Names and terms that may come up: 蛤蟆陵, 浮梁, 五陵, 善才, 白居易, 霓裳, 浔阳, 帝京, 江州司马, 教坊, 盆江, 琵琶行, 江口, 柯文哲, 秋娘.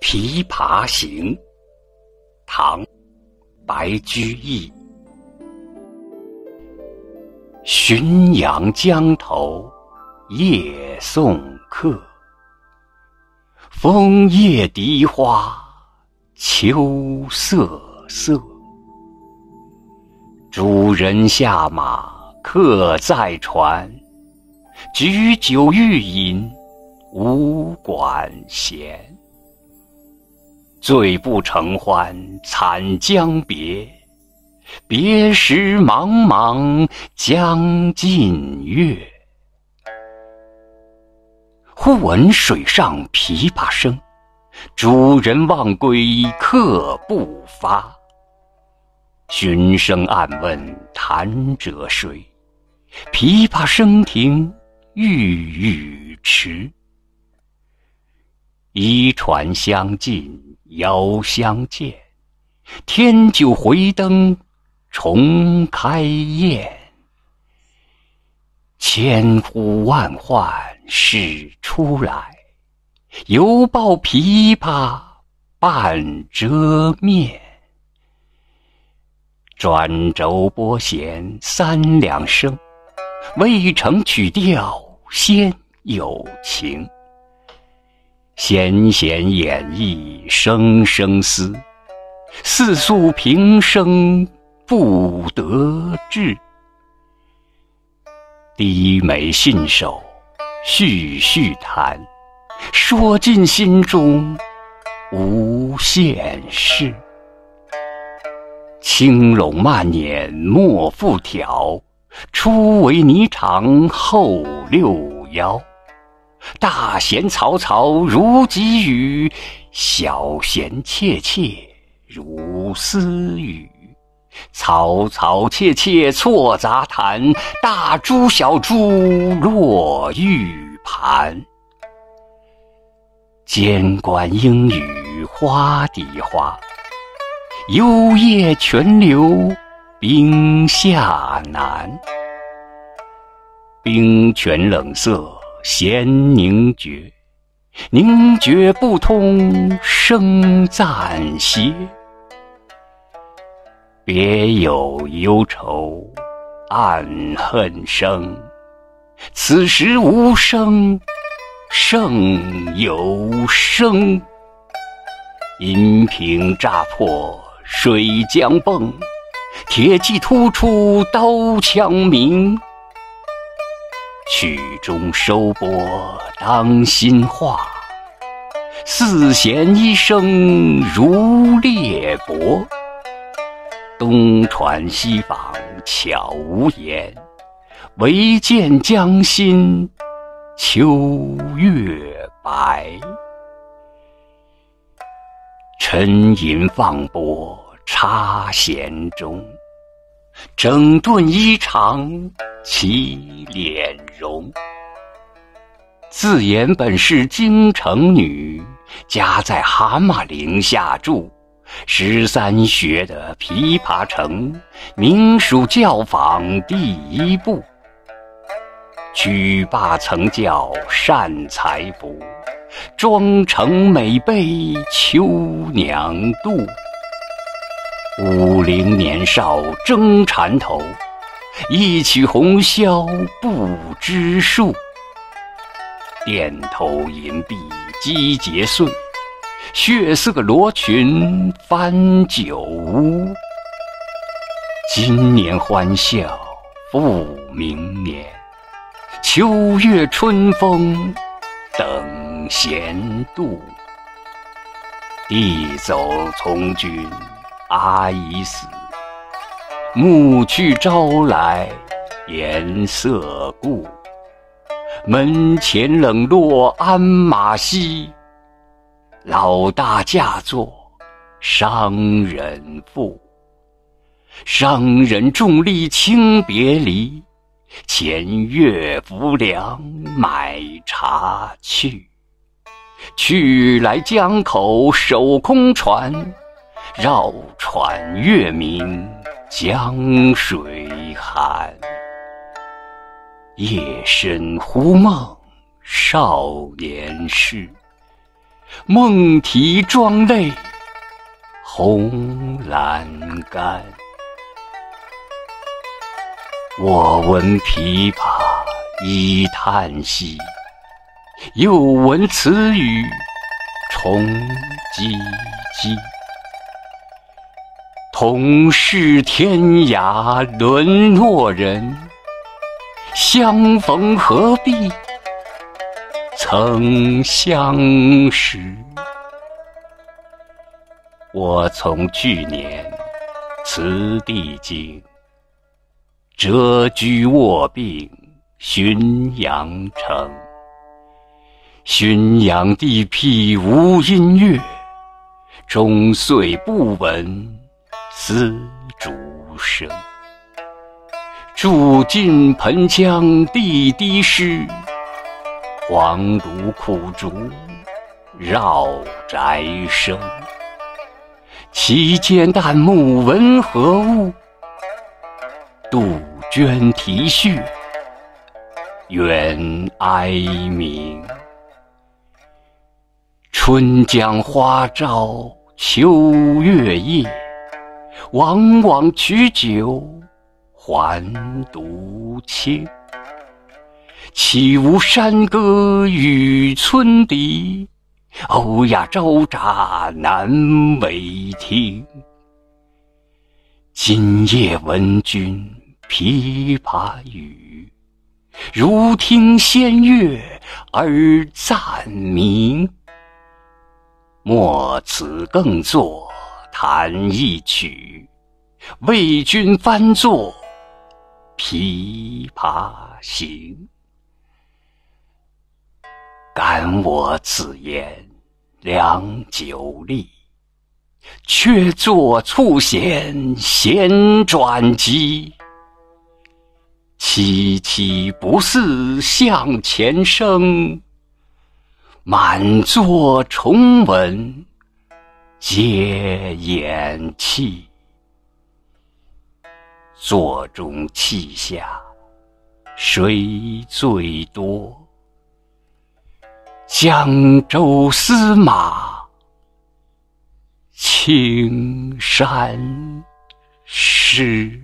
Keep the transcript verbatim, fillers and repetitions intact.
琵琶行》唐·白居易。浔阳江头夜送客，枫叶荻花秋瑟瑟。主人下马客在船，举酒欲饮无管弦。醉不成欢惨将别，别时茫茫江浸月。忽闻水上琵琶声，主人忘归客不发。寻声暗问弹者谁？琵琶声停欲语迟。移船相近遥相见，添酒回灯重开宴。千呼万唤始出来，犹抱琵琶半遮面。转轴拨弦三两声，未成曲调先有情。弦弦掩抑声声思，似诉平生不得志。低眉信手续续弹，说尽心中无限事。青拢慢捻莫复挑，初为霓裳后六幺。大弦嘈嘈如急雨，小弦切切如私语。嘈嘈切切错杂弹，大珠小珠落玉盘。间关莺语花底花，幽夜泉流冰下难。冰泉冷涩弦凝绝，凝绝不通声暂歇。别有忧愁暗恨生，此时无声胜有声。银瓶乍破水浆迸，铁骑突出刀枪鸣。曲终收拨当心画，四弦一声如裂帛。东传西舫悄无言，唯见江心秋月白。沉吟放拨插弦中，整顿衣裳起敛容。自言本是京城女，家在蛤蟆陵下住。十三学得琵琶成，名属教坊第一部。曲罢曾教善才不，妆成每被秋娘妒。五陵年少争缠头，一曲红绡不知数。钿头银篦击节碎，血色罗裙翻酒污。今年欢笑复明年，秋月春风等闲度。弟走从军阿姨死，暮去朝来颜色故。门前冷落鞍马稀，老大嫁作商人妇。商人重利轻别离，前月浮梁买茶去。去来江口守空船，绕船月明江水寒。夜深忽梦少年事，梦啼妆泪红阑干。我闻琵琶已叹息，又闻此语重唧唧。同是天涯沦落人，相逢何必曾相识。我从去年辞帝京，谪居卧病浔阳城。浔阳地僻无音乐，终岁不闻丝竹声。住近盆江地低湿，黄芦苦竹绕宅生。其间旦暮闻何物？杜鹃啼血猿哀鸣。春江花朝秋月夜，往往取酒还独倾。岂无山歌与村笛？欧亚朝札难为听。今夜闻君琵琶语，如听仙乐耳暂明。莫辞更坐弹一曲，为君翻作《琵琶行》。感我此言良久立，却坐促弦弦转机。凄凄不似向前声，满座重闻皆掩泣。座中泣下谁最多？江州司马青山湿。